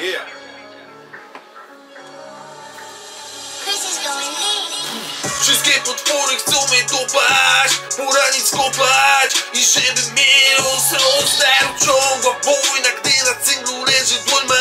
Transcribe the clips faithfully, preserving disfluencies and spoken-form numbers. Yeah. Wszystkie potwory chcą mnie kopać, uranić, kopać i żeby mnie rozdarł czoła wojna, gdy na cyglu leży dłoń ma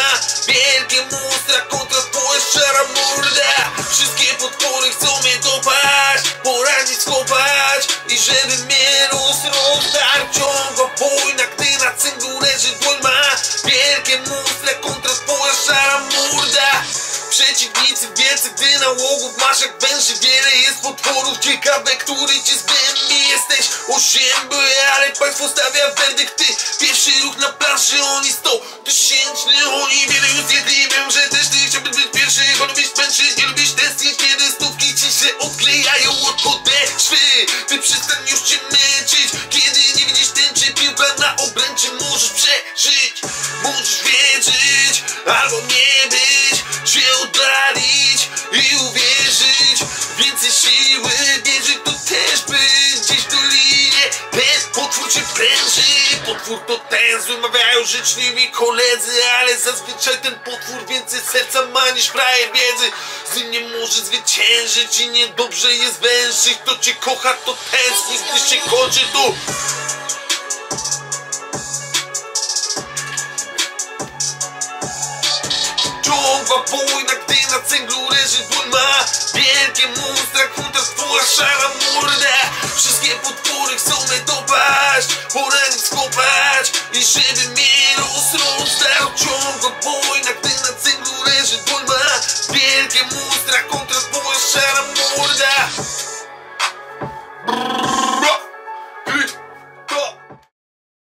wielkie monstra, kontra twoja szara morda. Wszystkie potwory chcą mnie kopać, uranić, kopać i żeby mnie rozdarł czoła wojna, gdy na cyglu leży dłoń ma wielkie monstra, kontra twoja szara morda. Przeciwnicy więcej, gdy nałogów masz jak węży, wiele jest potworów, ciekawe, który cię zbędny jesteś. Ozięby, ale państwo stawia werdykty. Pierwszy ruch na planszy, oni sto tysięczny, oni wiele już jedli. Wiem, że też ty chciałbyś być pierwszy, bo lubisz męczyć, nie lubisz testy, kiedy stówki ci się odklejają od podeszwy. Ty przestań już się męczyć, kiedy nie widzisz tęczy, piłka na obręczy, możesz przeżyć, możesz wierzyć, albo nie być. Się oddalić i uwierzyć, więcej siły, wierzyć to też być. Gdzieś do linie, ten potwór cię pręży. Potwór to ten, wymawiają życzliwi koledzy, ale zazwyczaj ten potwór więcej serca ma niż prawie wiedzy. Z nim nie może zwyciężyć i niedobrze jest wężyć. Kto cię kocha, to tęskni, gdy się kończy tu. Ciągła wojna, gdy na cęglu leży dłoń ma wielkie monstra, kontra twoja szara morda. Wszystkie potwory chcą mnie dopaść, poranić, skopać i żeby mnie rozrosło.